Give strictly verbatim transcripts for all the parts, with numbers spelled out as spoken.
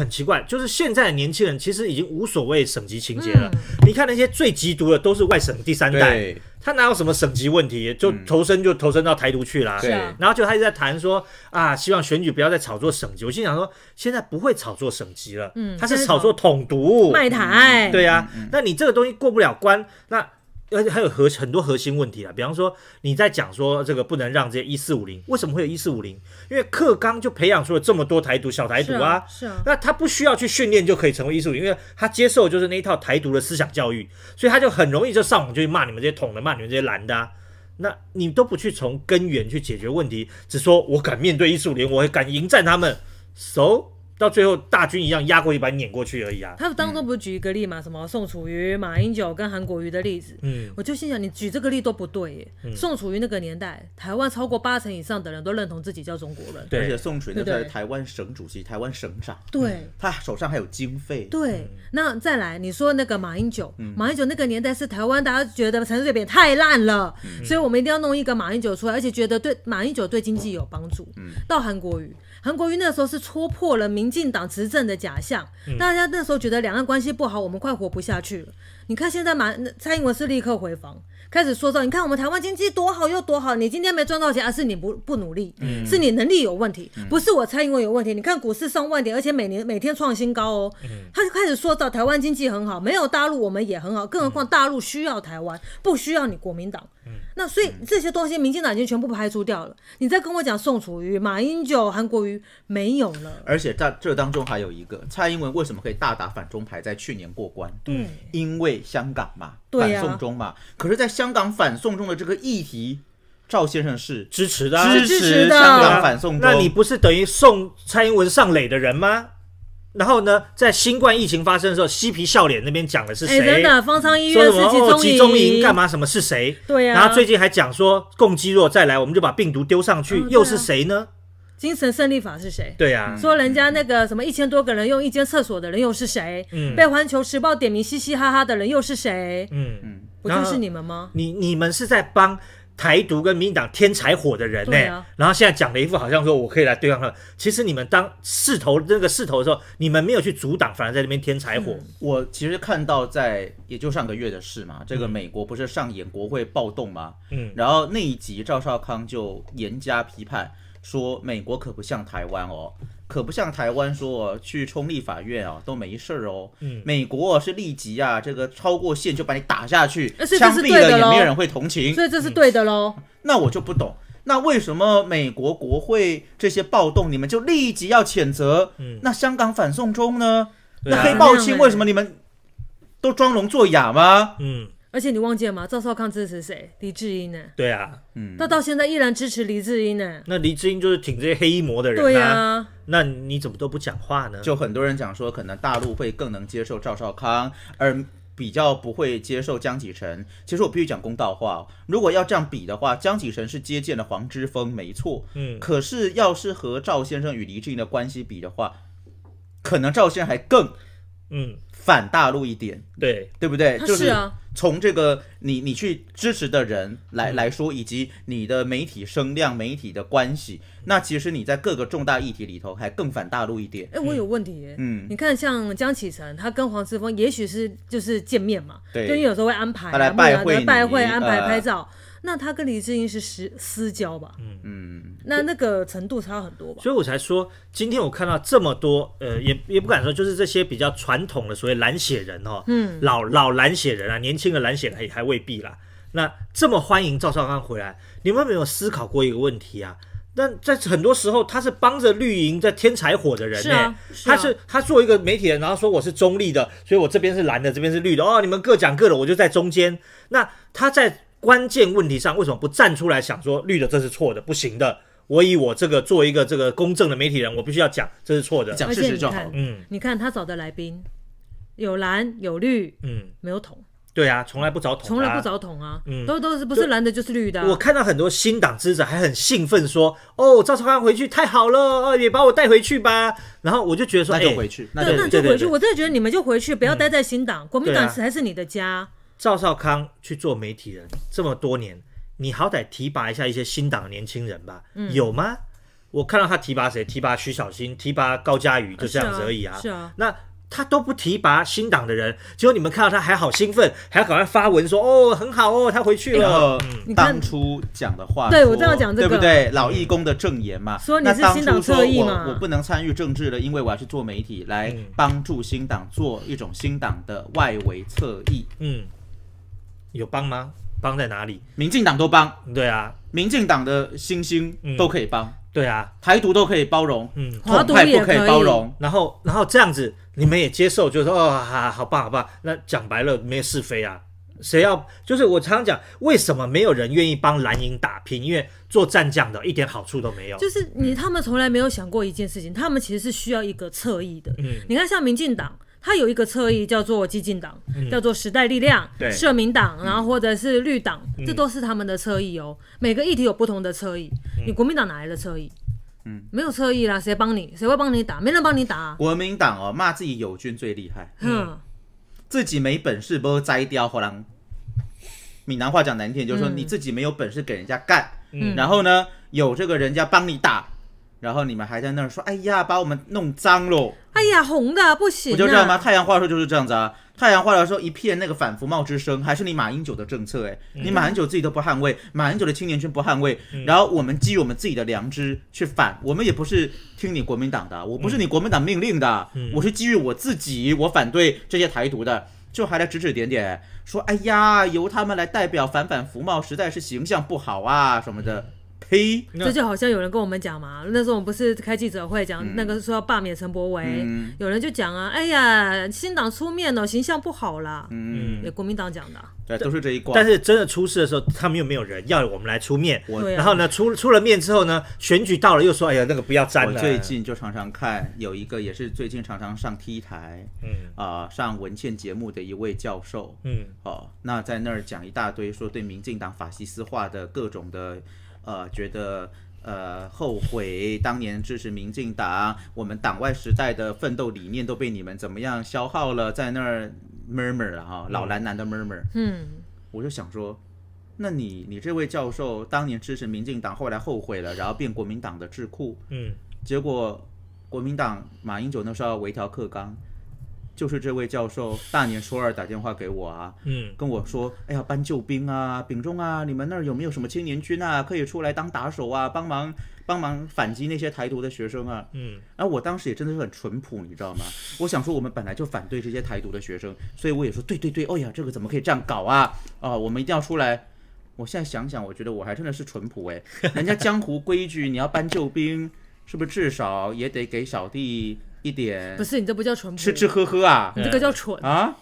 很奇怪，就是现在的年轻人其实已经无所谓省级情节了。嗯、你看那些最缉毒的都是外省第三代，他哪有什么省级问题，就投身就投身到台独去啦。对、嗯，然后就他一直在谈说啊，希望选举不要再炒作省级。我心想说，现在不会炒作省级了，嗯，他是炒作统独卖台。嗯、对啊，嗯嗯、那你这个东西过不了关，那。 而且还有核很多核心问题啦，比方说你在讲说这个不能让这些一四五零，为什么会有一四五零？因为课纲就培养出了这么多台独小台独啊，是啊，是啊那他不需要去训练就可以成为一四五零，因为他接受就是那一套台独的思想教育，所以他就很容易就上网就去骂你们这些统的，骂你们这些蓝的、啊。 那你都不去从根源去解决问题，只说我敢面对一四五零，我敢迎战他们 ，so。 到最后大军一样压过一把碾过去而已啊！他当中不是举一个例嘛？什么宋楚瑜、马英九跟韩国瑜的例子？嗯，我就心想你举这个例都不对耶。嗯、宋楚瑜那个年代，台湾超过八成以上的人都认同自己叫中国人。对，而且宋楚瑜那在台湾省主席、台湾省长，对、嗯，他手上还有经费。对，嗯、那再来你说那个马英九，嗯、马英九那个年代是台湾大家觉得陈水扁太烂了，嗯、所以我们一定要弄一个马英九出来，而且觉得对马英九对经济有帮助。嗯，到韩国瑜，韩国瑜那时候是戳破了民。 民进党执政的假象，大家那时候觉得两岸关系不好，我们快活不下去了。你看现在马蔡英文是立刻回防，开始说到，你看我们台湾经济多好又多好，你今天没赚到钱，而、啊、是你不不努力，嗯、是你能力有问题，不是我蔡英文有问题。你看股市上万点，而且每年每天创新高哦。嗯、他就开始说到台湾经济很好，没有大陆我们也很好，更何况大陆需要台湾，不需要你国民党。嗯、那所以这些东西，民进党已经全部排除掉了。你再跟我讲宋楚瑜、马英九、韩国瑜没有了，而且在。 这当中还有一个蔡英文为什么可以大打反中牌，在去年过关？嗯，因为香港嘛，对啊、反送中嘛。可是，在香港反送中的这个议题，赵先生是支持的、啊，支持香港反送中。那你不是等于送蔡英文上垒的人吗？ 然后呢，在新冠疫情发生的时候，嬉皮笑脸那边讲的是谁？真的，方舱医院是集中营，干嘛？什么是谁？对呀。然后最近还讲说，共机若再来，我们就把病毒丢上去，又是谁呢？ 精神胜利法是谁？对呀、啊，说人家那个什么一千多个人用一间厕所的人又是谁？嗯，被环球时报点名嘻嘻哈哈的人又是谁？嗯嗯，不就是你们吗？你你们是在帮台独跟民进党添柴火的人呢、欸？啊、然后现在讲了一副好像说我可以来对抗他，其实你们当势头那个势头的时候，你们没有去阻挡，反而在那边添柴火。嗯、我其实看到在也就上个月的事嘛，这个美国不是上演国会暴动嘛？嗯，然后那一集赵少康就严加批判。 说美国可不像台湾哦，可不像台湾说、哦、去冲立法院啊都没事儿哦。嗯、美国、哦、是立即啊，这个超过线就把你打下去，枪毙了也没有人会同情，所以这是对的喽、嗯。那我就不懂，那为什么美国国会这些暴动你们就立即要谴责？嗯、那香港反送中呢？啊、那黑豹青为什么你们都装聋作哑吗？嗯。 而且你忘记了吗？赵少康支持谁？黎智英呢？对啊，嗯，他到现在依然支持黎智英呢。那黎智英就是挺这些黑衣魔的人、啊。对啊，那你怎么都不讲话呢？就很多人讲说，可能大陆会更能接受赵少康，而比较不会接受江启臣。其实我必须讲公道话，如果要这样比的话，江启臣是接见了黄之锋，没错，嗯。可是要是和赵先生与黎智英的关系比的话，可能赵先生还更，嗯。 反大陆一点，对对不对？就是从这个你你去支持的人来、嗯、来说，以及你的媒体声量、媒体的关系，那其实你在各个重大议题里头还更反大陆一点。哎，我有问题耶，嗯，你看像江启臣，他跟黄之锋也许是就是见面嘛，对，就因为有时候会安排、啊、他来拜会、拜会、安排拍照。呃 那他跟黎智英是私私交吧？嗯嗯，那那个程度差很多吧？所以我才说，今天我看到这么多，呃，也也不敢说，就是这些比较传统的所谓蓝血人哦，嗯，老老蓝血人啊，年轻的蓝血还还未必啦。那这么欢迎赵少康回来，你们有没有思考过一个问题啊？ 但在很多时候，他是帮着绿营在添柴火的人呢、欸。是啊是啊、他是他作为一个媒体人，然后说我是中立的，所以我这边是蓝的，这边是绿的。哦，你们各讲各的，我就在中间。那他在关键问题上为什么不站出来想说绿的这是错的，不行的？我以我这个作为一个这个公正的媒体人，我必须要讲这是错的，讲事实就好。嗯，你看他找的来宾有蓝有绿，嗯，没有统。 对啊，从来不找统、啊，从来不找统啊，嗯，都都是不是蓝的就是绿的、啊。我看到很多新党支持者还很兴奋说，哦，赵少康回去太好了，哦，也把我带回去吧。然后我就觉得说，那就回去，那那就回去。我真的觉得你们就回去，不要待在新党，嗯、国民党才是你的家。啊、赵少康去做媒体人这么多年，你好歹提拔一下一些新党的年轻人吧，嗯、有吗？我看到他提拔谁，提拔徐小新，提拔高嘉瑜，就这样子而已啊。是啊，那他都不提拔新党的人，结果你们看到他还好兴奋，还要赶快发文说哦很好哦，他回去了。嗯、当初讲的话，对我正要讲这个，对不对？老义工的证言嘛，说你是新党侧翼嘛，我不能参与政治了，因为我要去做媒体，来帮助新党做一种新党的外围侧翼。嗯，有帮吗？帮在哪里？民进党都帮，对啊，民进党的新星都可以帮。嗯对啊，台独都可以包容，嗯，统派不可以包容。然后，然后这样子，你们也接受，就是说，哦，好，好棒，好棒。那讲白了，没有是非啊，谁要？就是我常常讲，为什么没有人愿意帮蓝营打拼？因为做战将的一点好处都没有。就是你，他们从来没有想过一件事情，他们其实是需要一个侧翼的。嗯，你看，像民进党。它有一个侧翼叫做激进党，嗯、叫做时代力量、社民党，然后或者是绿党，嗯、这都是他们的侧翼哦。每个议题有不同的侧翼，嗯、你国民党哪来的侧翼？嗯，没有侧翼啦，谁帮你？谁会帮你打？没人帮你打、啊。国民党哦，骂自己友军最厉害，嗯，自己没本事不摘掉火狼。闽南话讲难听，就是说你自己没有本事给人家干，嗯、然后呢，有这个人家帮你打。然后你们还在那儿说，哎呀，把我们弄脏喽！哎呀，红的不行、啊。我就知道吗？太阳花的时候就是这样子啊。太阳花的时候一片那个反服贸之声，还是你马英九的政策哎、欸，嗯、你马英九自己都不捍卫，马英九的青年军不捍卫，嗯、然后我们基于我们自己的良知去反，我们也不是听你国民党的，我不是你国民党命令的，嗯、我是基于我自己，我反对这些台独的。就还来指指点点说，哎呀，由他们来代表反反服贸，实在是形象不好啊什么的。嗯嘿，这就好像有人跟我们讲嘛，那时候我们不是开记者会讲、嗯、那个说要罢免陈柏惟，嗯、有人就讲啊，哎呀，新党出面了、哦，形象不好啦，嗯，也国民党讲的、啊，对，都是这一挂。但是真的出事的时候，他们又没有人要我们来出面，啊、然后呢，出出了面之后呢，选举到了又说，哎呀，那个不要沾了。我最近就常常看有一个也是最近常常上 T 台，嗯啊、呃，上文献节目的一位教授，嗯，哦，那在那儿讲一大堆说对民进党法西斯化的各种的。呃，觉得呃后悔当年支持民进党，我们党外时代的奋斗理念都被你们怎么样消耗了，在那儿 murmur 了哈，老蓝男的 murmur。嗯，我就想说，那你你这位教授当年支持民进党，后来后悔了，然后变国民党的智库。嗯，结果国民党马英九那时候微调课纲。就是这位教授大年初二打电话给我啊，嗯，跟我说，哎呀，搬救兵啊，丙中啊，你们那儿有没有什么青年军啊，可以出来当打手啊，帮忙帮忙反击那些台独的学生啊，嗯，然后我当时也真的是很淳朴，你知道吗？我想说我们本来就反对这些台独的学生，所以我也说对对对，哎呀，这个怎么可以这样搞啊？啊、呃，我们一定要出来。我现在想想，我觉得我还真的是淳朴哎、欸，人家江湖规矩，你要搬救兵，是不是至少也得给小弟？一点不是你这不叫蠢，吃吃喝喝啊，你这个叫蠢啊。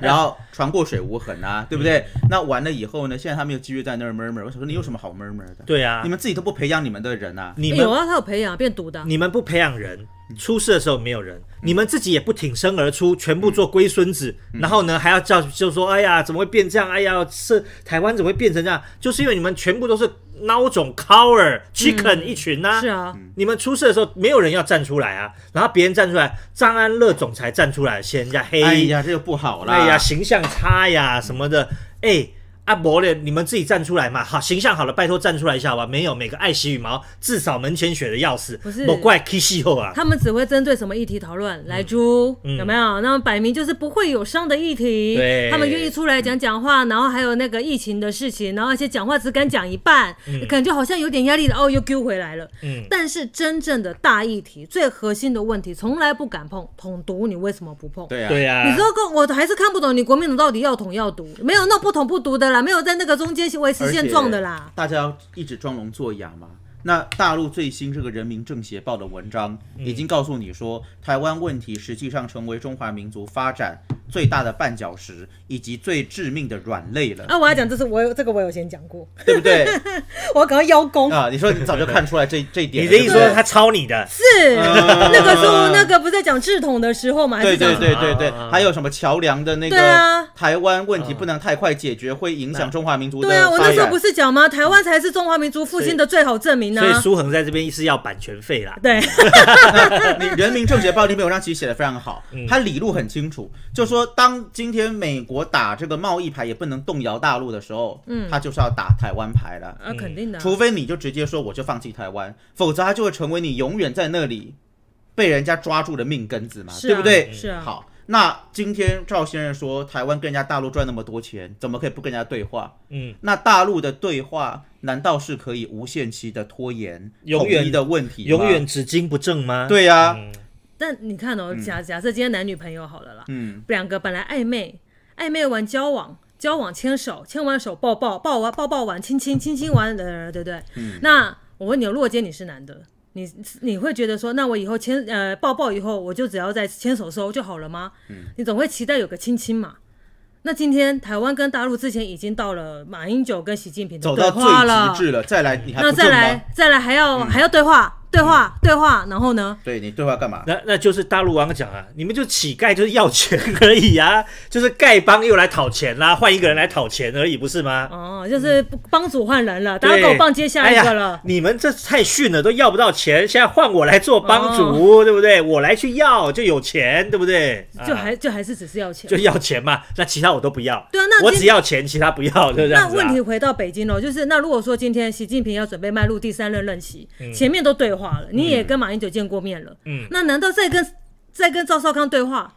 然后船过水无痕啊，对不对？嗯、那完了以后呢？现在他们又继续在那儿 murmur， 我想说你有什么好 murmur 的？对啊，你们自己都不培养你们的人啊。你们有啊，他有培养变毒的。你们不培养人，出事的时候没有人，嗯、你们自己也不挺身而出，全部做龟孙子，嗯、然后呢还要叫就说哎呀怎么会变这样？哎呀是台湾怎么会变成这样？就是因为你们全部都是。孬种 cower chicken、嗯、一群啊，是啊，你们出事的时候没有人要站出来啊，然后别人站出来，张安乐总裁站出来，嫌人家黑，哎呀这就不好啦，哎呀形象差呀什么的，哎啊不然你们自己站出来嘛，好形象好了，拜托站出来一下吧，没有每个爱惜羽毛，至少门前雪的要死，不是莫怪 kiss 后啊，他们只会针对什么议题讨论，来猪、嗯、有没有？那么摆明就是不会有伤的议题，他们愿意出来讲讲话，然后还有那个疫情的事情，然后而且讲话只敢讲一半，嗯、感觉好像有点压力的哦，又丢回来了。嗯，但是真正的大议题、最核心的问题，从来不敢碰，统独你为什么不碰？对啊，对啊，你说我还是看不懂你国民党到底要统要独，没有那不统不独的啦。没有在那个中间维持现状的啦，大家要一直装聋作哑嘛。那大陆最新这个《人民政协报》的文章已经告诉你说，嗯、台湾问题实际上成为中华民族发展最大的绊脚石，以及最致命的软肋了。啊，我要讲这是我有这个我有先讲过，对不对？我要赶快邀功啊！你说你早就看出来这这一点，你的意思说他抄你的？是那个时候那个不是在讲治统的时候嘛？对对对对对，还有什么桥梁的那个台湾问题不能太快解决，会影响中华民族的发展。对啊，我那时候不是讲吗？台湾才是中华民族复兴的最好证明。所以苏恒在这边是要版权费啦。对，你《人民政协报》那篇文章其实写的非常好，他理路很清楚，就说。说，当今天美国打这个贸易牌也不能动摇大陆的时候，嗯，他就是要打台湾牌了。啊，肯定的。除非你就直接说我就放弃台湾，否则他就会成为你永远在那里被人家抓住的命根子嘛，啊、对不对？是啊。好，那今天赵先生说台湾跟人家大陆赚那么多钱，怎么可以不跟人家对话？嗯，那大陆的对话难道是可以无限期的拖延统一的问题吗？永远只精不正吗？对呀、啊。嗯，但你看哦，假假设今天男女朋友好了啦，嗯，两个本来暧昧，暧昧完交往，交往牵手，牵完手抱抱，抱完抱抱完亲亲，亲亲完，呃，对不对？嗯，那我问你，如果今天你是男的，你你会觉得说，那我以后牵呃抱抱以后，我就只要再牵手收就好了吗？嗯，你总会期待有个亲亲嘛。那今天台湾跟大陆之前已经到了马英九跟习近平的对话了，走到最极致了，再来你还不正吗？那再来再来还要、嗯、还要对话。对话对话，然后呢？对，你对话干嘛？那那就是大陆网友讲啊，你们就乞丐，就是要钱而已啊，就是丐帮又来讨钱啦，换一个人来讨钱而已，不是吗？哦，就是帮主换人了，大家给我帮接下一个了。哎、你们这太逊了，都要不到钱，现在换我来做帮主，哦、对不对？我来去要就有钱，对不对？就还、啊、就还是只是要钱，就要钱嘛。那其他我都不要，对啊，那我只要钱，其他不要，对不对、啊？那问题回到北京喽，就是那如果说今天习近平要准备迈入第三任任期，嗯、前面都对话。你也跟马英九见过面了，嗯，那难道再跟再跟赵少康对话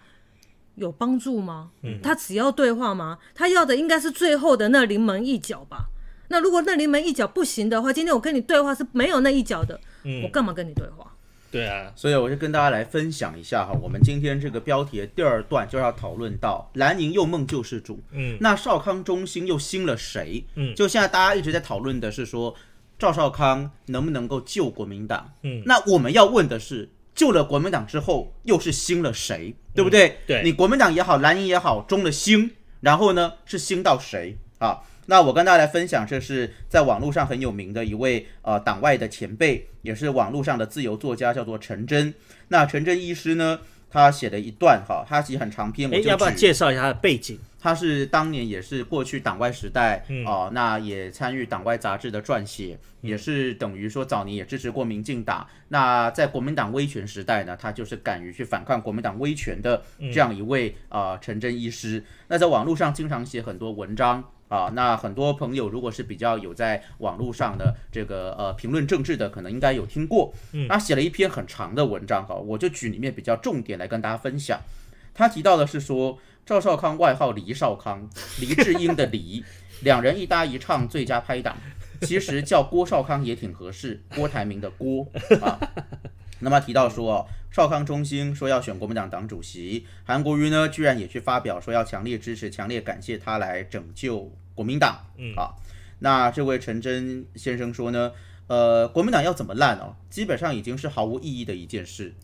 有帮助吗？嗯，他只要对话吗？他要的应该是最后的那临门一脚吧。那如果那临门一脚不行的话，今天我跟你对话是没有那一脚的，嗯，我干嘛跟你对话？对啊，所以我就跟大家来分享一下哈，我们今天这个标题的第二段就要讨论到蓝营又梦救世主，嗯，那少康中心又兴了谁？嗯，就现在大家一直在讨论的是说，赵少康能不能够救国民党？嗯，那我们要问的是，救了国民党之后，又是兴了谁，对不对？嗯、对，你国民党也好，蓝营也好，中了兴，然后呢是兴到谁啊？那我跟大家来分享，这是在网络上很有名的一位呃党外的前辈，也是网络上的自由作家，叫做陈真。那陈真医师呢，他写了一段哈，他其实很长篇，我就要不要介绍一下他的背景？他是当年也是过去党外时代，嗯呃、那也参与党外杂志的撰写，嗯、也是等于说早年也支持过民进党。那在国民党威权时代呢，他就是敢于去反抗国民党威权的这样一位啊陈真医师。那在网络上经常写很多文章啊、呃，那很多朋友如果是比较有在网络上的这个呃评论政治的，可能应该有听过。嗯、他写了一篇很长的文章哈，我就举里面比较重点来跟大家分享。他提到的是说，赵少康外号黎少康，黎智英的黎，两人一搭一唱最佳拍档，其实叫郭少康也挺合适，郭台铭的郭啊。那么提到说，少康中心说要选国民党党主席，韩国瑜呢居然也去发表说要强烈支持、强烈感谢他来拯救国民党啊。那这位陈真先生说呢，呃，国民党要怎么烂哦，基本上已经是毫无意义的一件事。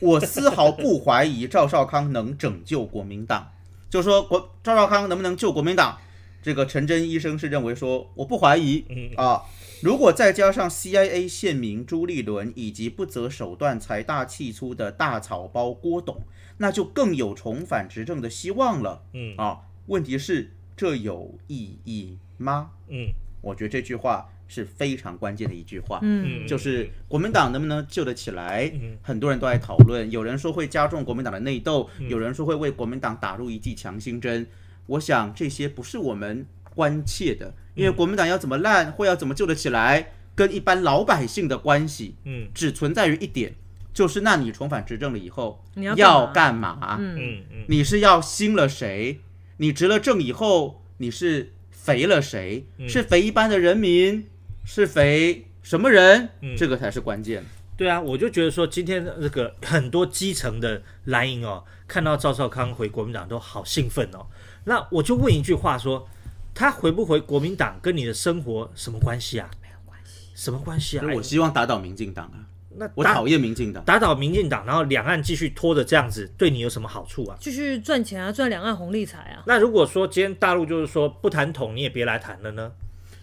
我丝毫不怀疑赵少康能拯救国民党，就说国赵少康能不能救国民党，这个陈真医生是认为说我不怀疑啊。如果再加上 C I A 县民朱立伦以及不择手段、财大气粗的大草包郭董，那就更有重返执政的希望了。嗯啊，问题是这有意义吗？嗯，我觉得这句话是非常关键的一句话，嗯，就是国民党能不能救得起来，嗯、很多人都在讨论，有人说会加重国民党的内斗，嗯、有人说会为国民党打入一剂强心针。我想这些不是我们关切的，因为国民党要怎么烂，或要怎么救得起来，跟一般老百姓的关系，嗯，只存在于一点，就是那你重返执政了以后你要干 嘛, 要干嘛？嗯，你是要兴了谁？你执了政以后，你是肥了谁？嗯、是肥一般的人民？是肥什么人？嗯、这个才是关键。对啊，我就觉得说，今天这个很多基层的蓝营哦，看到赵少康回国民党都好兴奋哦。那我就问一句话说，他回不回国民党跟你的生活什么关系啊？没有关系，什么关系啊？我希望打倒民进党啊。那我讨厌民进党，打倒民进党，然后两岸继续拖着这样子，对你有什么好处啊？继续赚钱啊，赚两岸红利财啊。那如果说今天大陆就是说不谈统，你也别来谈了呢？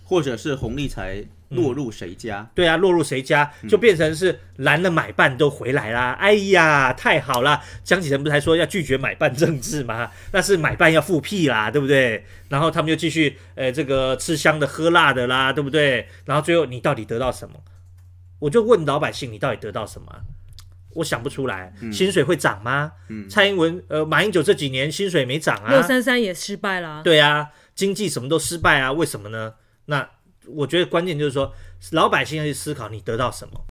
或者是红利财落入谁家、嗯？对啊，落入谁家就变成是蓝的买办都回来啦！嗯、哎呀，太好啦！江启臣不是还说要拒绝买办政治吗？那是买办要复辟啦，对不对？然后他们就继续呃这个吃香的喝辣的啦，对不对？然后最后你到底得到什么？我就问老百姓，你到底得到什么？我想不出来。嗯、薪水会涨吗？嗯、蔡英文呃马英九这几年薪水没涨啊，六三三也失败了、啊。对啊，经济什么都失败啊，为什么呢？那我觉得关键就是说，老百姓要去思考你得到什么。